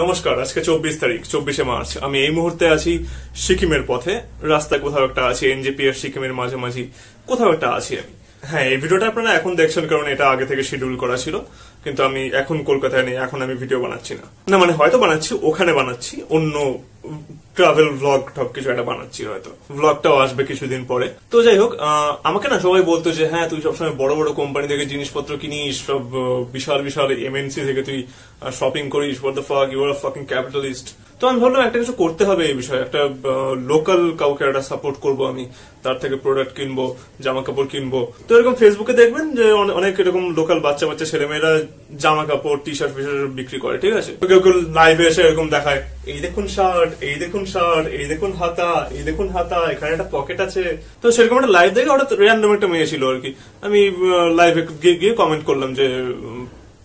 নমস্কার, আজকে 24 তারিখ, 24শে মার্চ। আমি এই মুহূর্তে আছি সিকিমের পথে, রাস্তায় কোথাও একটা আছি, এনজেপি আর সিকিমের মাঝামাঝি কোথাও একটা আছি আমি। হ্যাঁ, এই ভিডিওটা আপনারা এখন দেখছেন কারণ এটা আগে থেকে শিডিউল করা ছিল, কিন্তু আমি এখন কলকাতায় নেই, এখন আমি ভিডিও বানাচ্ছি না, মানে হয়তো বানাচ্ছি, ওখানে বানাচ্ছি, অন্য ট্রাভেল ভ্লগ টক কিছু একটা বানাচ্ছি, হয়তো ভ্লগটাও আসবে কিছুদিন পরে। তো যাই হোক, আমাকে না সবাই বলতো যে হ্যাঁ, তুই সবসময় বড় বড় কোম্পানি থেকে জিনিসপত্র কিনিস, সব বিশাল বিশাল এমএনসি থেকে তুই শপিং করিস, what the fuck, you are a fucking capitalist. তো আমি ভাবলাম একটা কিছু করতে হবে এই বিষয়ে, একটা লোকাল কাউকে একটা সাপোর্ট করবো, আমি তার থেকে প্রোডাক্ট কিনবো, জামা কাপড় কিনবো। তো এরকম ফেসবুকে দেখবেন যে অনেক এরকম লোকাল বাচ্চা বাচ্চা ছেলেমেয়েরা জামা কাপড়, টি শার্ট ফি শার্ট বিক্রি করে, ঠিক আছে। কেউ কেউ লাইভে এসে এরকম দেখায়, এই দেখুন শার্ট, এই দেখুন শার্ট, এই দেখুন হাতা, এই দেখুন হাতা, এখানে একটা পকেট আছে। তো সেরকম একটা লাইভ দেখে হঠাৎ র্যান্ডম একটা মেয়ে ছিল আর কি, আমি লাইভে গিয়ে কমেন্ট করলাম যে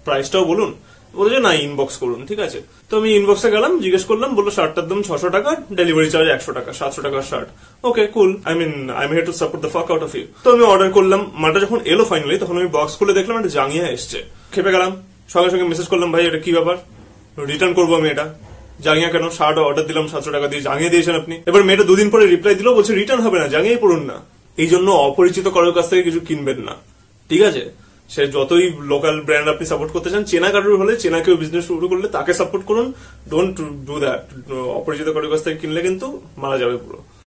প্রাইসটাও বলুন, বললো যে না ইনবক্স করুন, ঠিক আছে। তো আমি ইনবক্সে গেলাম, জিজ্ঞেস করলাম, বললো শার্টটার দাম 600 টাকা, ডেলিভারি চার্জ 100 টাকা, 700 টাকার shirt. Okay cool, I am here to support the fuck out of you. তো আমি অর্ডার করলাম, মালটা যখন এলো ফাইনালি, তখন আমি বক্স খুলে দেখলাম একটা জাঙ্গিয়া এসছে। খেপে গেলাম, সঙ্গে সঙ্গে মেসেজ করলাম, ভাই এটা কি ব্যাপার, রিটার্ন করবো আমি এটা, জাঙ্গিয়া কেন, শার্ট অর্ডার দিলাম 700 টাকা দিয়ে, জাঙ্গিয়ে দিয়েছেন আপনি। এবার মেয়েটা 2 দিন পরে রিপ্লাই দিল, বলছে রিটার্ন হবে না, জাঙ্গিয়ে পড়ুন না। এই জন্য অপরিচিত কারোর কাছ থেকে কিছু কিনবেন না, ঠিক আছে। সে যতই লোকাল ব্র্যান্ড আপনি সাপোর্ট করতে চান, চেনা কারোর হলে, চেনা কেউ বিজনেস শুরু করলে তাকে সাপোর্ট করুন, ডোন্ট ডু দ্যাট। অপরিচিত কারোর কাছ থেকে কিনলে কিন্তু মারা যাবে পুরো।